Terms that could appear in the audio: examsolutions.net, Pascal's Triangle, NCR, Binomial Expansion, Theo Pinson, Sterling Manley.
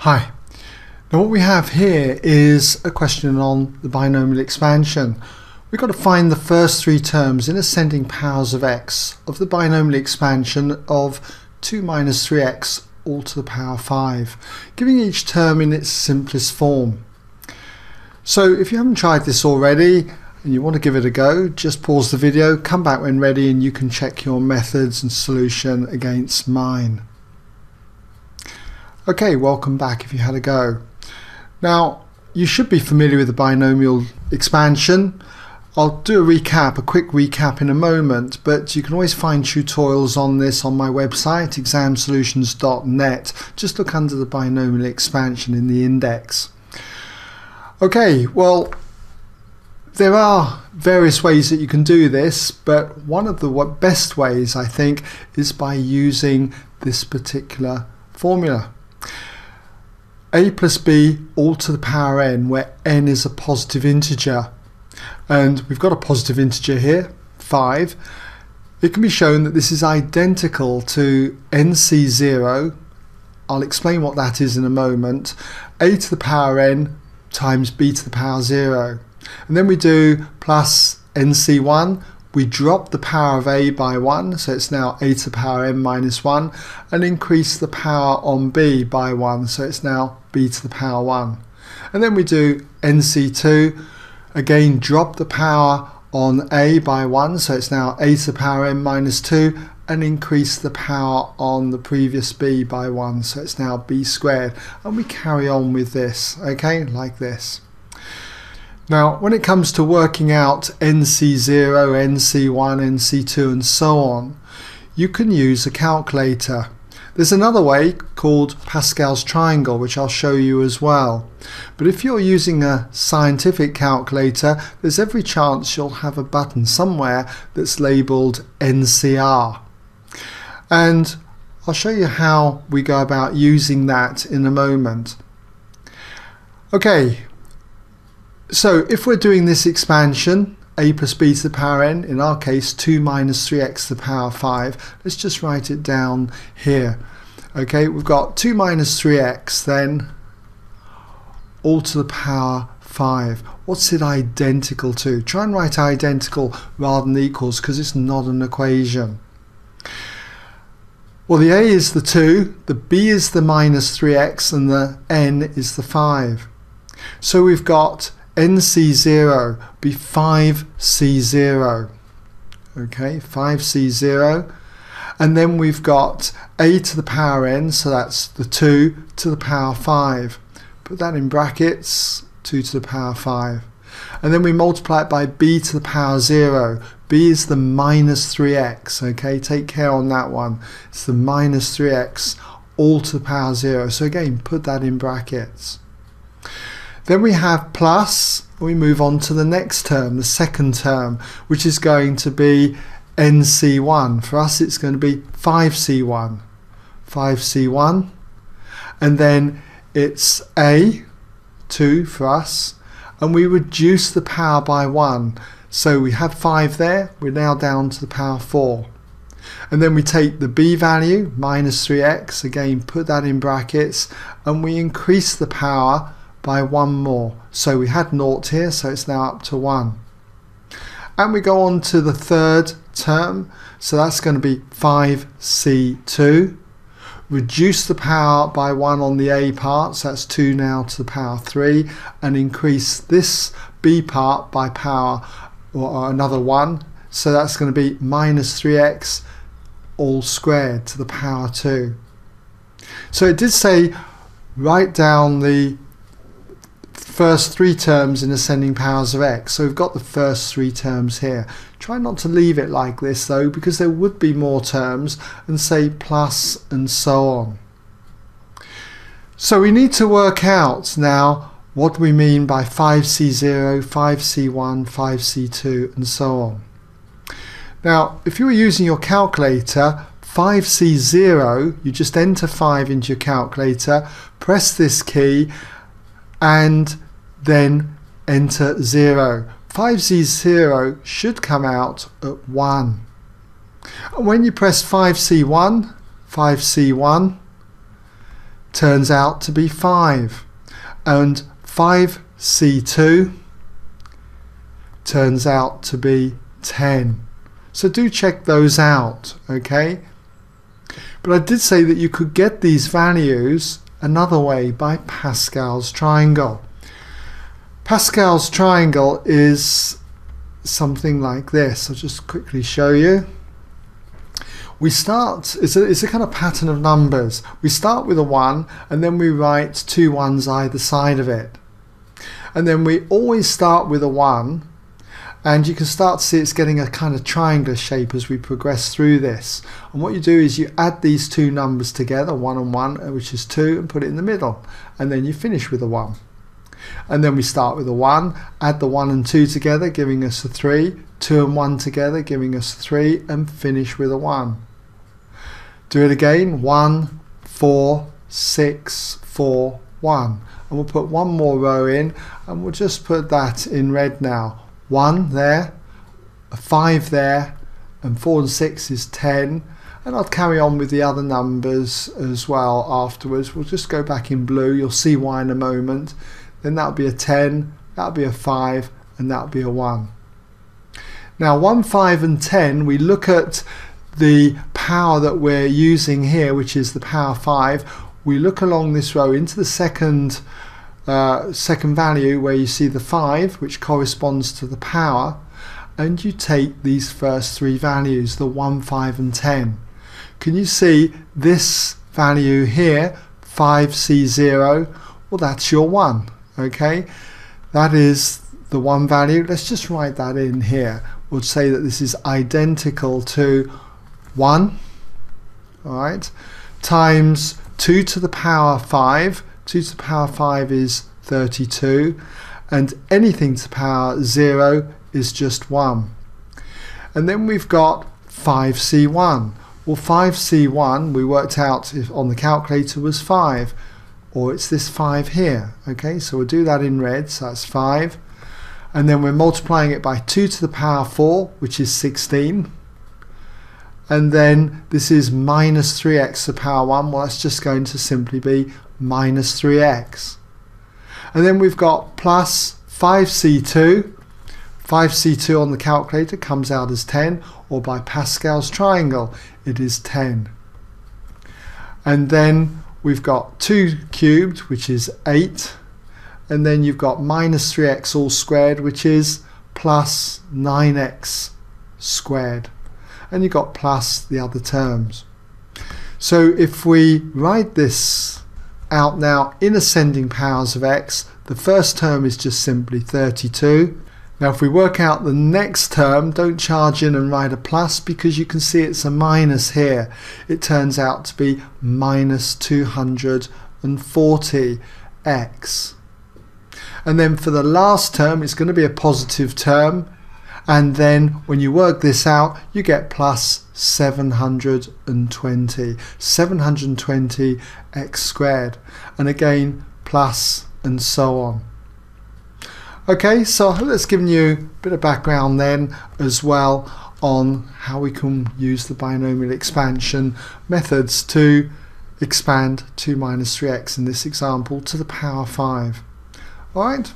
Hi. Now what we have here is a question on the binomial expansion. We've got to find the first three terms in ascending powers of x of the binomial expansion of 2 minus 3x all to the power 5, giving each term in its simplest form. So if you haven't tried this already and you want to give it a go, just pause the video, come back when ready, and you can check your methods and solution against mine. Okay, welcome back if you had a go. Now, you should be familiar with the binomial expansion. I'll do a quick recap in a moment, but you can always find tutorials on this on my website, examsolutions.net. Just look under the binomial expansion in the index. Okay, well, there are various ways that you can do this, but one of the best ways, I think, is by using this particular formula. A plus b all to the power n, where n is a positive integer, and we've got a positive integer here, 5. It can be shown that this is identical to NC0, I'll explain what that is in a moment, a to the power n times b to the power 0, and then we do plus NC1, we drop the power of a by 1, so it's now a to the power n minus 1, and increase the power on b by 1, so it's now b to the power 1. And then we do NC2, again drop the power on a by 1, so it's now a to the power n minus 2, and increase the power on the previous b by 1, so it's now b squared. And we carry on with this, okay, like this. Now, when it comes to working out NC0, NC1, NC2 and so on, you can use a calculator. There's another way called Pascal's Triangle, which I'll show you as well. But if you're using a scientific calculator, there's every chance you'll have a button somewhere that's labelled NCR. And I'll show you how we go about using that in a moment. Okay. So if we're doing this expansion, a plus b to the power n, in our case 2 minus 3x to the power 5, let's just write it down here. Okay, we've got 2 minus 3x then all to the power 5. What's it identical to? Try and write identical rather than equals, because it's not an equation. Well, the a is the 2, the b is the minus 3x, and the n is the 5. So we've got NC0 be 5C0, okay, 5C0, and then we've got a to the power n, so that's the 2 to the power 5, put that in brackets, 2 to the power 5, and then we multiply it by b to the power 0, b is the minus 3x, okay, take care on that one, it's the minus 3x all to the power 0, so again put that in brackets. Then we have plus, we move on to the next term, the second term, which is going to be NC1. For us it's going to be 5C1. 5C1. And then it's a, 2 for us, and we reduce the power by 1. So we have 5 there, we're now down to the power 4. And then we take the b value, minus 3x, again put that in brackets, and we increase the power by 1 more. So we had naught here, so it's now up to 1. And we go on to the third term, so that's going to be 5c2. Reduce the power by 1 on the a part, so that's 2 now to the power 3, and increase this b part by power, or another 1, so that's going to be minus 3x all squared to the power 2. So it did say write down the first three terms in ascending powers of x, so we've got the first three terms here. Try not to leave it like this though, because there would be more terms, and say plus and so on. So we need to work out now what we mean by 5c0, 5c1, 5c2 and so on. Now if you were using your calculator, 5c0, you just enter 5 into your calculator, press this key and then enter 0. 5C0 should come out at 1. And when you press 5C1, turns out to be 5, and 5c2 turns out to be 10. So do check those out, okay? But I did say that you could get these values another way by Pascal's triangle. Pascal's triangle is something like this. I'll just quickly show you. We start, it's a kind of pattern of numbers. We start with a 1 and then we write 2 1s either side of it. And then we always start with a 1, and you can start to see it's getting a kind of triangular shape as we progress through this. And what you do is you add these two numbers together, 1 and 1, which is 2, and put it in the middle. And then you finish with a 1. And then we start with a 1, add the 1 and 2 together, giving us a 3, 2 and 1 together, giving us a 3, and finish with a 1. Do it again, 1, 4, 6, 4, 1. And we'll put one more row in, and we'll just put that in red now. 1 there, a 5 there, and 4 and 6 is 10. And I'll carry on with the other numbers as well afterwards. We'll just go back in blue, you'll see why in a moment. Then that'll be a 10, that'll be a 5, and that'll be a 1. Now 1, 5 and 10, we look at the power that we're using here, which is the power 5. We look along this row into the second value where you see the 5, which corresponds to the power, and you take these first three values, the 1, 5 and 10. Can you see this value here, 5c0? Well, that's your 1. Okay, that is the 1 value. Let's just write that in here. We'll say that this is identical to 1, all right, times 2 to the power 5. 2 to the power 5 is 32, and anything to the power 0 is just 1. And then we've got 5c1. Well, 5c1 we worked out on the calculator was 5. Or it's this 5 here, okay, so we'll do that in red, so that's 5, and then we're multiplying it by 2 to the power 4, which is 16, and then this is minus 3x to the power 1, well that's just going to simply be minus 3x. And then we've got plus 5c2, 5c2 on the calculator comes out as 10, or by Pascal's triangle it is 10. And then we've got 2 cubed, which is 8, and then you've got minus 3x all squared, which is plus 9x squared, and you've got plus the other terms. So if we write this out now in ascending powers of x, the first term is just simply 32. Now if we work out the next term, don't charge in and write a plus because you can see it's a minus here. It turns out to be minus 240x. And then for the last term it's going to be a positive term, and then when you work this out you get plus 720. 720x squared, and again plus and so on. Okay, so I hope that's given you a bit of background then as well on how we can use the binomial expansion methods to expand 2 minus 3x in this example to the power 5. Alright.